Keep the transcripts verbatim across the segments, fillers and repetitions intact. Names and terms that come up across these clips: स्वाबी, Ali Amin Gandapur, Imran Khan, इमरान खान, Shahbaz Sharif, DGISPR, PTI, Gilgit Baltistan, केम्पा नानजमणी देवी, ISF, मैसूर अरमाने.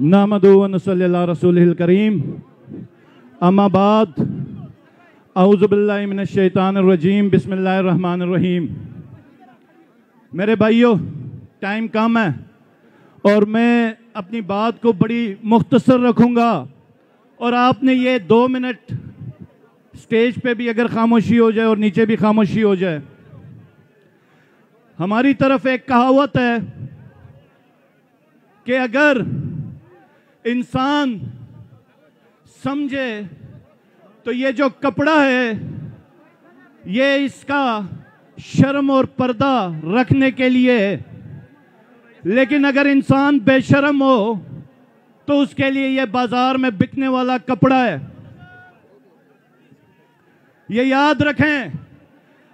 नामदू व नसल्ली अला रसूलिल करीम। अम्मा बाद, औज़ु बिल्लाहि मिनश शैतानिर रजीम, बिस्मिल्लाहिर रहमानिर रहीम। मेरे भाइयों, टाइम कम है और मैं अपनी बात को बड़ी मुख्तसर रखूँगा, और आपने ये दो मिनट स्टेज पे भी अगर खामोशी हो जाए और नीचे भी खामोशी हो जाए। हमारी तरफ एक कहावत है कि अगर इंसान समझे तो ये जो कपड़ा है ये इसका शर्म और पर्दा रखने के लिए है, लेकिन अगर इंसान बेशर्म हो तो उसके लिए ये बाजार में बिकने वाला कपड़ा है। ये याद रखें,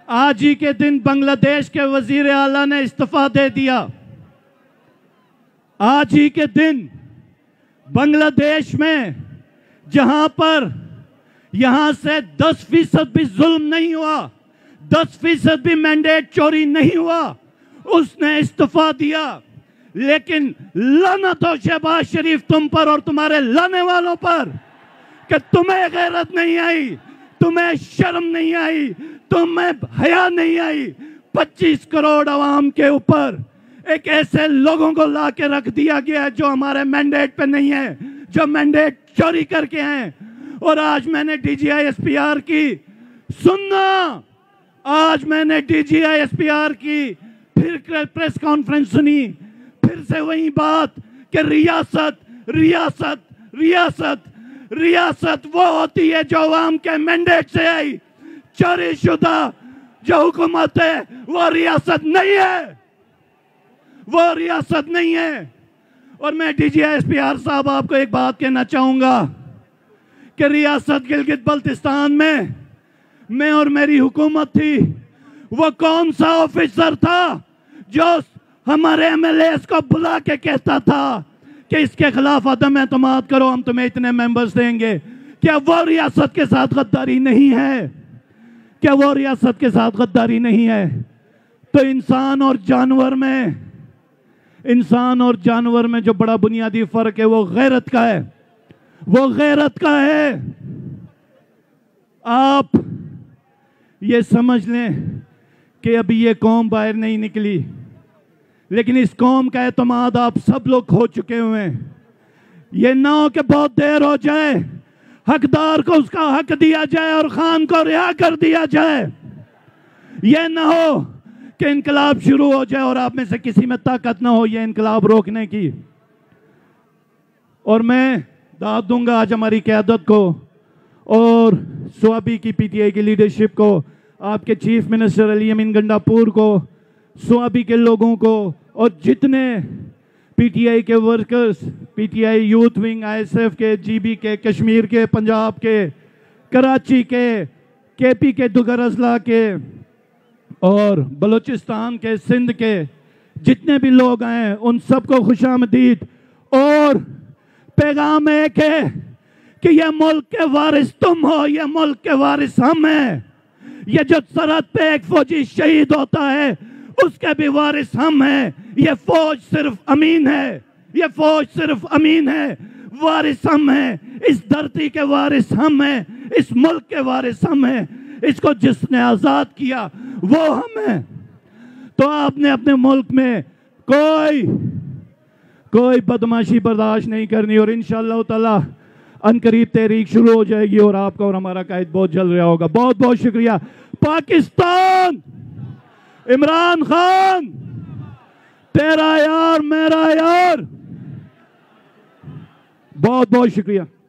आज ही के दिन बांग्लादेश के वजीर आला ने इस्तीफा दे दिया। आज ही के दिन बांग्लादेश में, जहां पर यहां से दस फीसद भी जुल्म नहीं हुआ, दस फीसद भी मैंडेट चोरी नहीं हुआ, उसने इस्तीफा दिया। लेकिन लानत हो शहबाज शरीफ तुम पर और तुम्हारे लाने वालों पर कि तुम्हें गैरत नहीं आई, तुम्हें शर्म नहीं आई, तुम्हें हया नहीं आई। पच्चीस करोड़ आवाम के ऊपर एक ऐसे लोगों को ला के रख दिया गया है जो हमारे मैंडेट पे नहीं है, जो मैंडेट चोरी करके हैं। और आज मैंने D G I S P R की सुनना, आज मैंने D G I S P R की फिर प्रेस कॉन्फ्रेंस सुनी, फिर से वही बात कि रियासत रियासत रियासत रियासत वो होती है जो आवाम के मैंडेट से आई। चोरी शुदा जो हुकूमत है वो रियासत नहीं है, वो रियासत नहीं है। और मैं D G I S P R साहब आपको एक बात कहना चाहूँगा कि रियासत गिलगित बल्तिस्तान में मैं और मेरी हुकूमत थी, वो कौन सा ऑफिसर था जो हमारे एम एल एज़ को बुला के कहता था कि इसके खिलाफ अदम एतमाद करो, हम तुम्हें इतने मेंबर्स देंगे? क्या वो रियासत के साथ गद्दारी नहीं है? क्या वो रियासत के साथ गद्दारी नहीं है? तो इंसान और जानवर में, इंसान और जानवर में जो बड़ा बुनियादी फर्क है वो गैरत का है, वो गैरत का है। आप ये समझ लें कि अभी ये कौम बाहर नहीं निकली, लेकिन इस कौम का एतमाद आप सब लोग खो चुके हुए हैं। ये ना हो कि बहुत देर हो जाए, हकदार को उसका हक दिया जाए और खान को रिहा कर दिया जाए। ये ना हो कि इनकलाब शुरू हो जाए और आप में से किसी में ताकत ना हो ये इनकलाब रोकने की। और मैं दाद दूंगा आज हमारी क़यादत को और स्वाबी की पी टी आई की लीडरशिप को, आपके चीफ मिनिस्टर अली अमीन गंडापुर को, स्वाबी के लोगों को, और जितने पी टी आई के workers, P T I youth wing, I S F के, जी बी के, कश्मीर के, पंजाब के, कराची के, के पी के, दुगर अजला के और बलूचिस्तान के, सिंध के, जितने भी लोग आए उन सबको खुशामदीद। और पैगाम एक है कि यह मुल्क के वारिस तुम हो, यह मुल्क के वारिस हम हैं। यह जो सरहद पे एक फौजी शहीद होता है उसके भी वारिस हम हैं। ये फौज सिर्फ अमीन है, ये फौज सिर्फ अमीन है, वारिस हम हैं। इस धरती के वारिस हम हैं, इस मुल्क के वारिस हम हैं। इसको जिसने आज़ाद किया वो हम हैं। तो आपने अपने मुल्क में कोई कोई बदमाशी बर्दाश्त नहीं करनी, और इंशाअल्लाह ताला अनकरीब तहरीक शुरू हो जाएगी और आपका और हमारा कायद बहुत जल रहा होगा। बहुत बहुत शुक्रिया। पाकिस्तान, इमरान खान, तेरा यार मेरा यार। बहुत बहुत शुक्रिया।